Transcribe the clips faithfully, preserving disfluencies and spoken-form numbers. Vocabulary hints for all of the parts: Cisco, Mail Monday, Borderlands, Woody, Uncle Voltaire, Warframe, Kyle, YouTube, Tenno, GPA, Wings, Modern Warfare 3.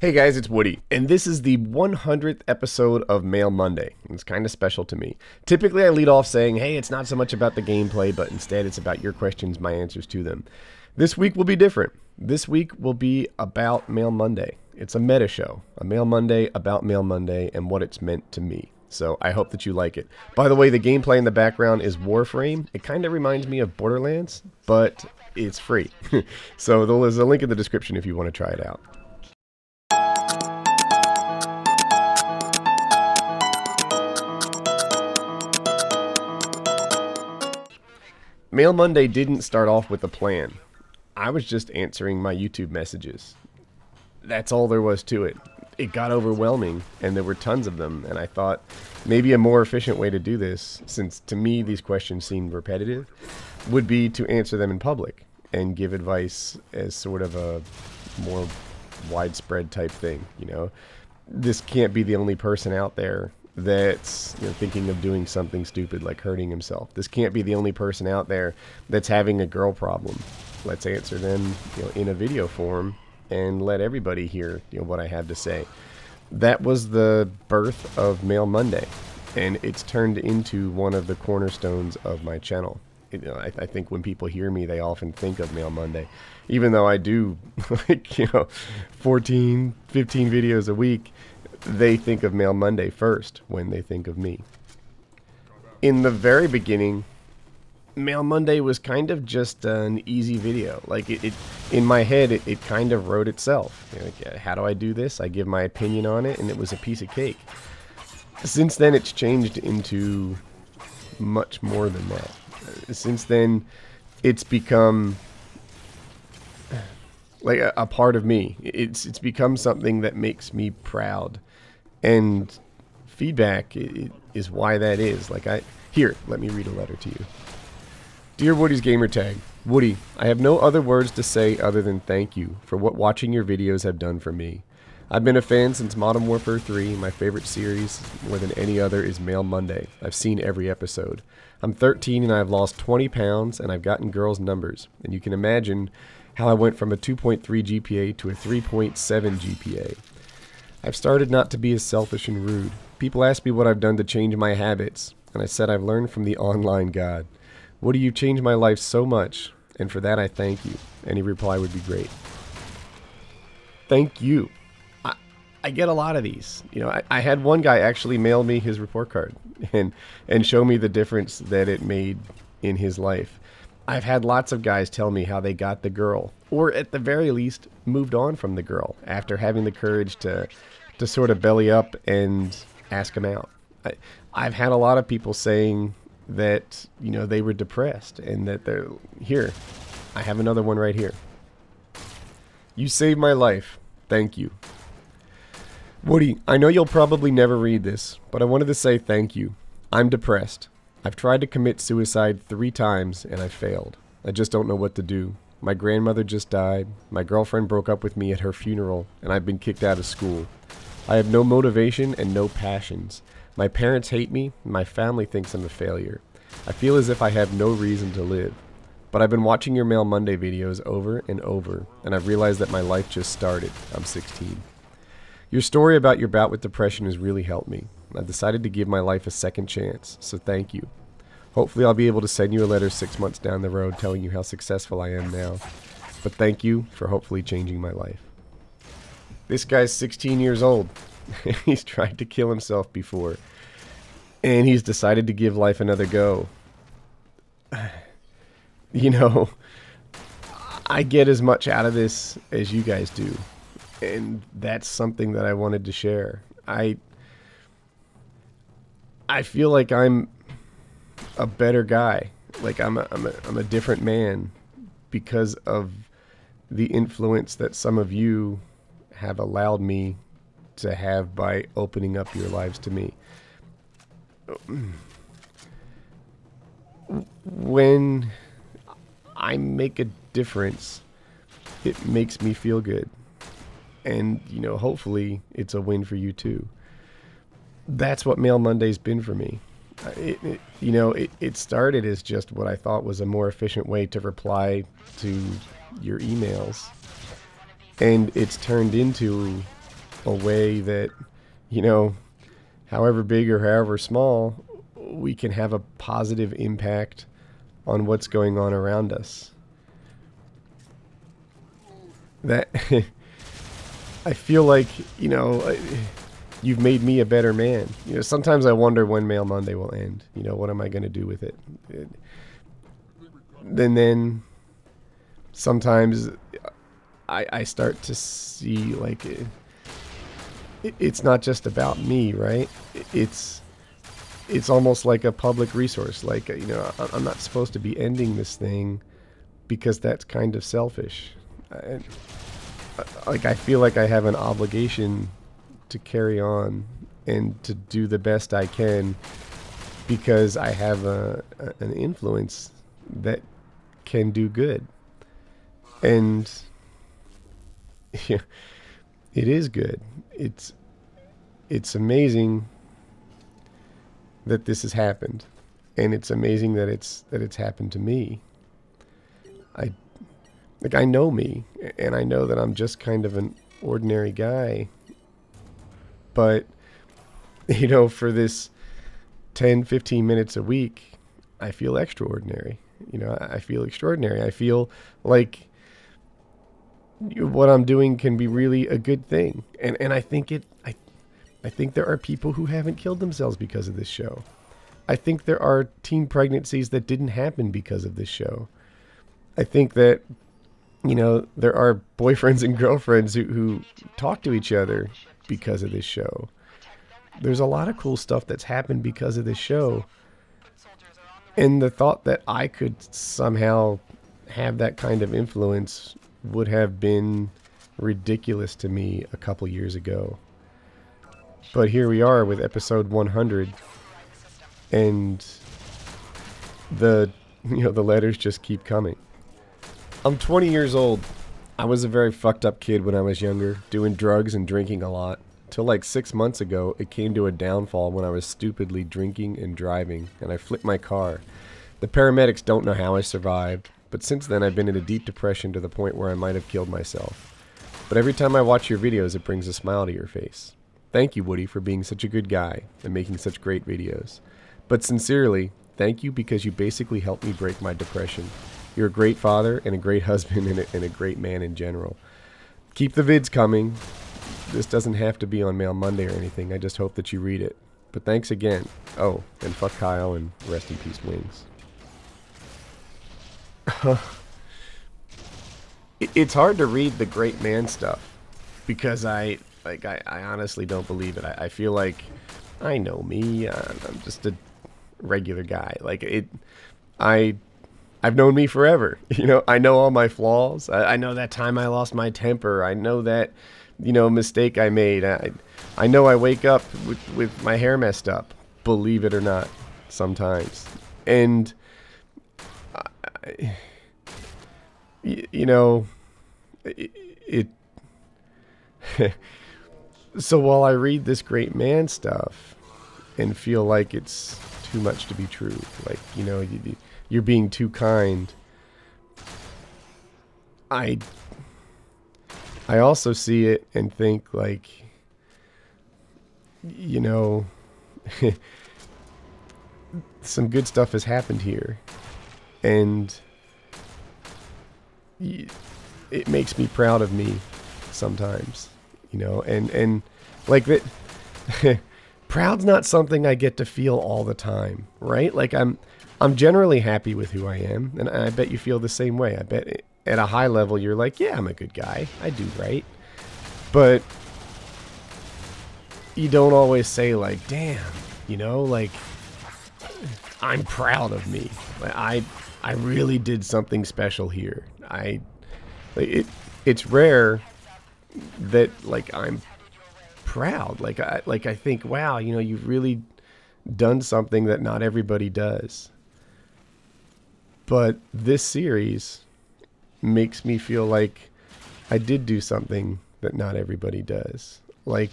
Hey guys, it's Woody, and this is the one hundredth episode of Mail Monday. It's kind of special to me. Typically I lead off saying, hey, it's not so much about the gameplay, but instead it's about your questions, my answers to them. This week will be different. This week will be about Mail Monday. It's a meta show, a Mail Monday about Mail Monday and what it's meant to me. So I hope that you like it. By the way, the gameplay in the background is Warframe. It kind of reminds me of Borderlands, but it's free. So there's a link in the description if you want to try it out. Mail Monday didn't start off with a plan. I was just answering my YouTube messages. That's all there was to it. It got overwhelming, and there were tons of them, and I thought maybe a more efficient way to do this, since to me these questions seemed repetitive, would be to answer them in public and give advice as sort of a more widespread type thing, you know? This can't be the only person out there that's, you know, thinking of doing something stupid like hurting himself. This can't be the only person out there that's having a girl problem. Let's answer them, you know, in a video form and let everybody hear, you know, what I have to say. That was the birth of Mail Monday, and it's turned into one of the cornerstones of my channel. You know, I, I think when people hear me, they often think of Mail Monday, even though I do like, you know, fourteen, fifteen videos a week. They think of Mail Monday first when they think of me. In the very beginning, Mail Monday was kind of just an easy video. Like it, it in my head, it, it kind of wrote itself. You know, like, how do I do this? I give my opinion on it, and it was a piece of cake. Since then, it's changed into much more than that. Since then, it's become like a, a part of me. It's it's become something that makes me proud, and feedback it, it is why that is. Like I here, let me read a letter to you. Dear Woody's Gamertag, Woody, I have no other words to say other than thank you for what watching your videos have done for me. I've been a fan since Modern Warfare three. My favorite series, more than any other, is Mail Monday. I've seen every episode. I'm thirteen and I've lost twenty pounds, and I've gotten girls' numbers, and you can imagine how I went from a two point three G P A to a three point seven G P A. I've started not to be as selfish and rude. People ask me what I've done to change my habits, and I said I've learned from the online god. Woody, you changed my life so much, and for that I thank you. Any reply would be great. Thank you. I, I get a lot of these. You know, I, I had one guy actually mail me his report card and, and show me the difference that it made in his life. I've had lots of guys tell me how they got the girl, or at the very least, moved on from the girl after having the courage to to sort of belly up and ask them out. I, I've had a lot of people saying that, you know, they were depressed and that they're here. I have another one right here. You saved my life. Thank you. Woody, I know you'll probably never read this, but I wanted to say thank you. I'm depressed. I've tried to commit suicide three times, and I failed. I just don't know what to do. My grandmother just died, my girlfriend broke up with me at her funeral, and I've been kicked out of school. I have no motivation and no passions. My parents hate me, and my family thinks I'm a failure. I feel as if I have no reason to live. But I've been watching your Mail Monday videos over and over, and I've realized that my life just started. I'm sixteen. Your story about your bout with depression has really helped me. I've decided to give my life a second chance, so thank you. Hopefully I'll be able to send you a letter six months down the road telling you how successful I am now. But thank you for hopefully changing my life. This guy's sixteen years old. He's tried to kill himself before, and he's decided to give life another go. You know, I get as much out of this as you guys do, and that's something that I wanted to share. I... I feel like I'm a better guy. Like I'm a, I'm a, I'm a different man because of the influence that some of you have allowed me to have by opening up your lives to me. When I make a difference, it makes me feel good. And, you know, hopefully it's a win for you too. That's what Mail Monday's been for me. It, it, you know, it, it started as just what I thought was a more efficient way to reply to your emails. And it's turned into a way that, you know, however big or however small, we can have a positive impact on what's going on around us. That I feel like, you know, you've made me a better man. You know, sometimes I wonder when Mail Monday will end. You know, what am I going to do with it? it and then sometimes I, I start to see, like, it, it's not just about me, right? It's it's almost like a public resource. Like, you know, I'm not supposed to be ending this thing because that's kind of selfish. I, like, I feel like I have an obligation to carry on and to do the best I can because I have a, a an influence that can do good. And yeah, it is good. It's it's amazing that this has happened, and it's amazing that it's that it's happened to me. I like I know me, and I know that I'm just kind of an ordinary guy, but you know, for this ten fifteen minutes a week, I feel extraordinary. You know, I feel extraordinary. I feel like what I'm doing can be really a good thing, and and I think it I I think there are people who haven't killed themselves because of this show. I think there are teen pregnancies that didn't happen because of this show. I think that, you know, there are boyfriends and girlfriends who, who talk to each other because of this show. There's a lot of cool stuff that's happened because of this show. And the thought that I could somehow have that kind of influence would have been ridiculous to me a couple years ago. But here we are with episode one hundred, and the, you know, the letters just keep coming. I'm twenty years old. I was a very fucked up kid when I was younger, doing drugs and drinking a lot. Till like six months ago, it came to a downfall when I was stupidly drinking and driving, and I flipped my car. The paramedics don't know how I survived, but since then I've been in a deep depression to the point where I might have killed myself. But every time I watch your videos, it brings a smile to your face. Thank you, Woody, for being such a good guy and making such great videos. But sincerely, thank you because you basically helped me break my depression. You're a great father and a great husband and a, and a great man in general. Keep the vids coming. This doesn't have to be on Mail Monday or anything. I just hope that you read it. But thanks again. Oh, and fuck Kyle, and rest in peace, Wings. It's hard to read the great man stuff because I... Like, I, I honestly don't believe it. I, I feel like I know me. Uh, I'm just a regular guy. Like, it, I, I've known me forever. You know, I know all my flaws. I, I know that time I lost my temper. I know that, you know, mistake I made. I, I know I wake up with, with my hair messed up, believe it or not, sometimes. And, I, you, you know, it... it So while I read this great man stuff and feel like it's too much to be true, like, you know, you, you're being too kind, I I also see it and think, like, you know, some good stuff has happened here, and it makes me proud of me sometimes. You know, and, and like that, proud's not something I get to feel all the time, right? Like I'm, I'm generally happy with who I am, and I bet you feel the same way. I bet it, at a high level, you're like, yeah, I'm a good guy. I do right. But you don't always say, like, damn, you know, like, I'm proud of me. Like, I, I really did something special here. I, like, it, it's rare that, like, I'm proud. Like, I, like, I think, wow, you know, you've really done something that not everybody does. But this series makes me feel like I did do something that not everybody does. Like,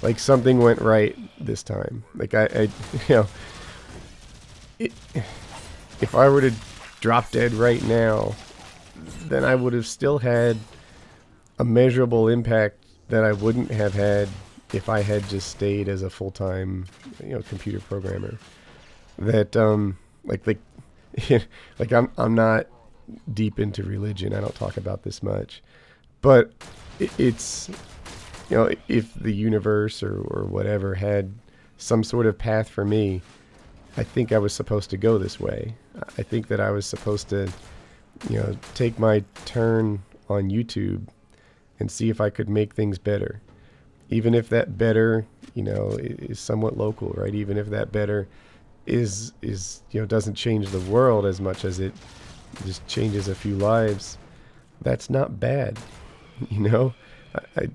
like something went right this time. Like, I, I you know, it, if I were to drop dead right now, then I would have still had a measurable impact that I wouldn't have had if I had just stayed as a full-time, you know, computer programmer. That um, like like like I'm I'm not deep into religion. I don't talk about this much, but it, it's you know if the universe or or whatever had some sort of path for me, I think I was supposed to go this way. I think that I was supposed to, you know, take my turn on YouTube and see if I could make things better. Even if that better, you know, is somewhat local, right? Even if that better is, is you know, doesn't change the world as much as it just changes a few lives, that's not bad, you know? I, I,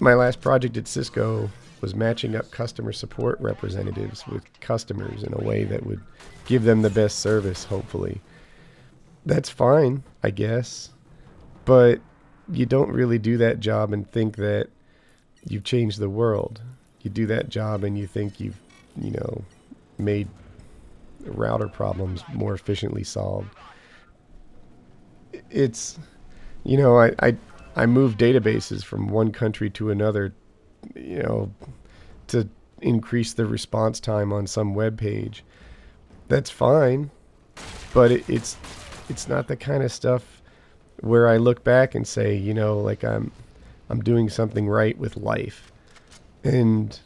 my last project at Cisco was matching up customer support representatives with customers in a way that would give them the best service, hopefully. That's fine, I guess, but you don't really do that job and think that you've changed the world. You do that job and you think you've, you know, made router problems more efficiently solved. It's, you know, I, I, I moved databases from one country to another, you know, to increase the response time on some web page. That's fine, but it, it's it's not the kind of stuff where I look back and say, you know, like I'm I'm doing something right with life. And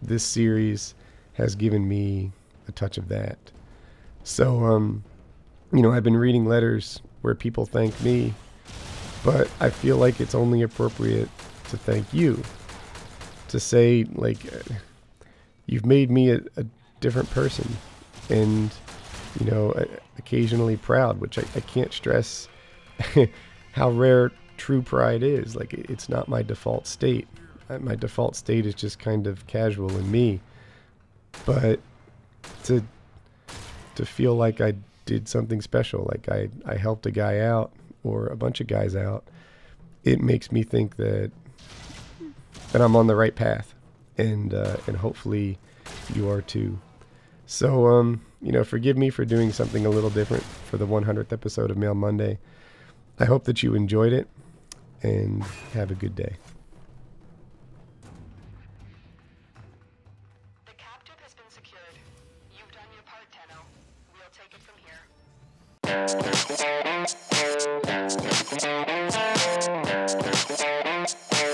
this series has given me a touch of that. So um you know, I've been reading letters where people thank me, but I feel like it's only appropriate to thank you. To say, like, you've made me a, a different person, and, you know, occasionally proud, which I, I can't stress how rare true pride is. Like, it's not my default state. My default state is just kind of casual in me. But to to feel like I did something special, like I, I helped a guy out or a bunch of guys out, it makes me think that and I'm on the right path, and uh, and hopefully you are too. So um, you know, forgive me for doing something a little different for the one hundredth episode of Mail Monday. I hope that you enjoyed it, and have a good day. The captive has been secured. You've done your part, Tenno. We'll take it from here.